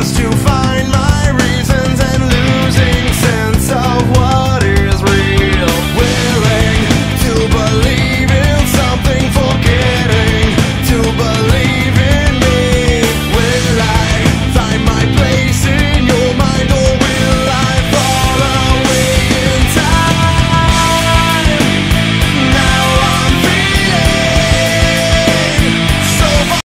just to find my